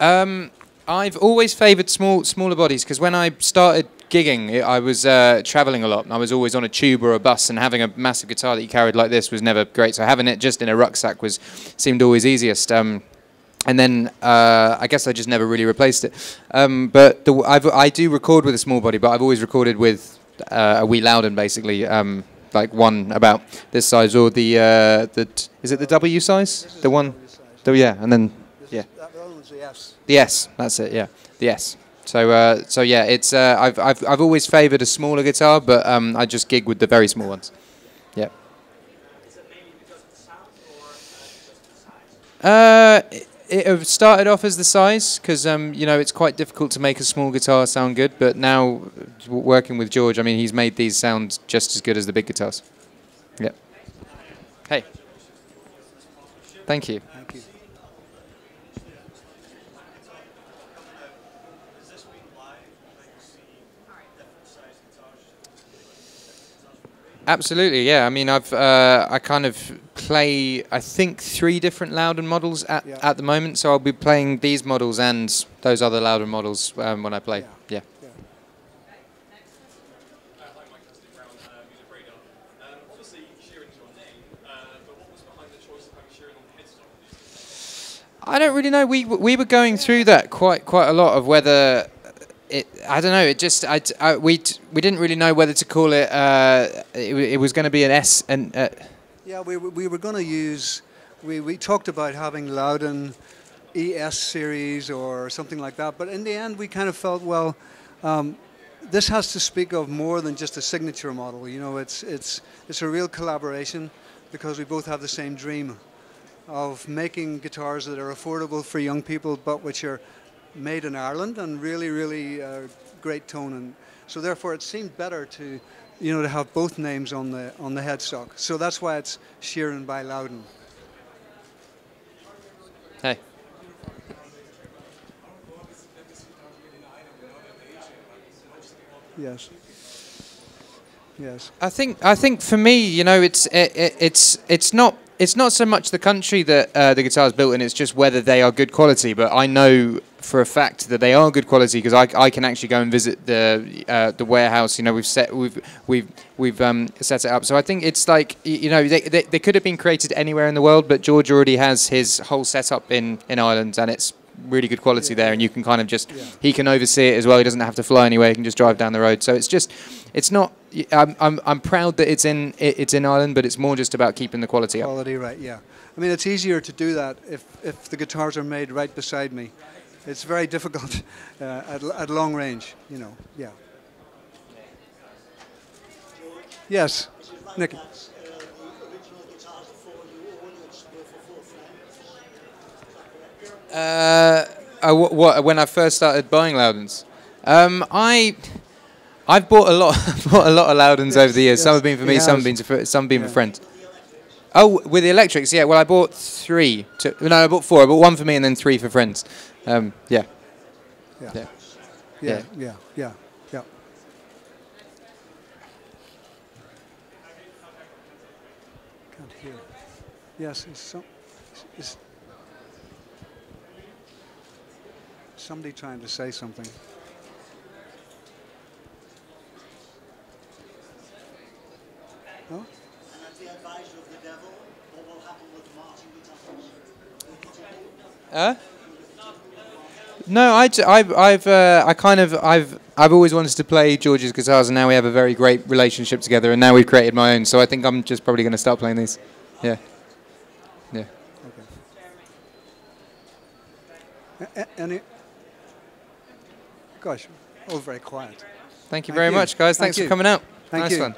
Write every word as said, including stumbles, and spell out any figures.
Um, I've always favoured small, smaller bodies because when I started gigging, I was uh, travelling a lot and I was always on a tube or a bus, and having a massive guitar that you carried like this was never great. So having it just in a rucksack was seemed always easiest. Um, and then uh, I guess I just never really replaced it. Um, but the, I've, I do record with a small body, but I've always recorded with uh, a wee Lowden, basically, um, like one about this size or the, uh, the t is it the W size? This the one? The, the, yeah, and then, yeah. The S. The S, that's it, yeah. The S. So, uh, so yeah, it's uh, I've I've I've always favoured a smaller guitar, but um, I just gig with the very small ones. Yeah. Is it mainly because of the sound or uh, because of the size? Uh, it, it started off as the size because um, you know, it's quite difficult to make a small guitar sound good, but now working with George, I mean, he's made these sound just as good as the big guitars. Yeah. Hey. Thank you. Thank you. Absolutely, yeah. I mean, I've uh, I kind of play, I think, three different Lowden models at, yeah. at the moment, so I'll be playing these models and those other Lowden models um, when I play. Yeah. yeah. yeah. Obviously, Sheeran is your name, but what was behind the choice of having Sheeran on the headstock? I don't really know. We we were going through that quite quite a lot of whether. It, I don't know. It just I, I we we didn't really know whether to call it. Uh, it, it was going to be an S and. Uh. Yeah, we we were going to use. We we talked about having Lowden, E S series or something like that. But in the end, we kind of felt, well, um, this has to speak of more than just a signature model. You know, it's it's it's a real collaboration because we both have the same dream of making guitars that are affordable for young people, but which are made in Ireland and really, really uh, great tone, and so therefore it seemed better to, you know, to have both names on the on the headstock. So that's why it's Sheeran by Lowden. Hey. Yes. Yes. I think I think for me, you know, it's it, it, it's it's not. It's not so much the country that uh, the guitar is built in, it's just whether they are good quality. But I know for a fact that they are good quality because I, I can actually go and visit the uh, the warehouse. You know, we've set we've we've we've um, set it up. So I think it's like, you know, they, they they could have been created anywhere in the world, but George already has his whole setup in in Ireland, and it's really good quality yeah. there. And you can kind of just yeah. he can oversee it as well. He doesn't have to fly anywhere. He can just drive down the road. So it's just it's not. I'm, I'm, I'm proud that it's in it, it's in Ireland, but it's more just about keeping the quality, quality up. Quality, right, yeah. I mean, it's easier to do that if, if the guitars are made right beside me. It's very difficult uh, at, at long range, you know, yeah. Yes, Nick. Uh, uh, what, when I first started buying Lowdens? Um, I... I've bought a lot, bought a lot of Lowdens yes, over the years. Yes, some have been for me, yeah, some have been to, some have been yeah. for friends. Oh, with the electrics, yeah. Well, I bought three. To, no, I bought four. I bought one for me and then three for friends. Um, yeah. Yeah. Yeah. Yeah. Yeah. Yeah. Yeah. Can't hear. Yes. Is some, is somebody trying to say something? No? And at the advice of the devil, what will happen with Martin guitars? Uh? No, I, I, I've, uh, I kind of, I've, I've always wanted to play George's guitars, and now we have a very great relationship together, and now we've created my own. So I think I'm just probably going to start playing these. Yeah. Yeah. Okay. A any? Gosh, all very quiet. Thank you very Thank you. much, guys. Thanks Thank for coming out. Thank nice you. One.